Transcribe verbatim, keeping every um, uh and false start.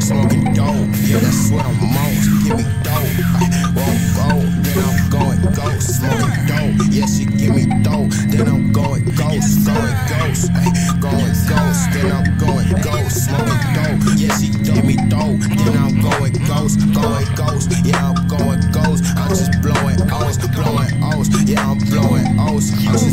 smoking dope, yeah, that's what I'm most. Give me dope, won't go, then I'm going ghost. Smoking dope, yeah, she give me dope, then I'm going ghost. Going ghost, going ghost, then I'm going ghost. Smoking dope, yeah, she give me dope, then I'm going ghost. Going ghost, yeah, I'm going ghost. I'm just blowing O's, blowing O's, yeah, I'm blowing O's.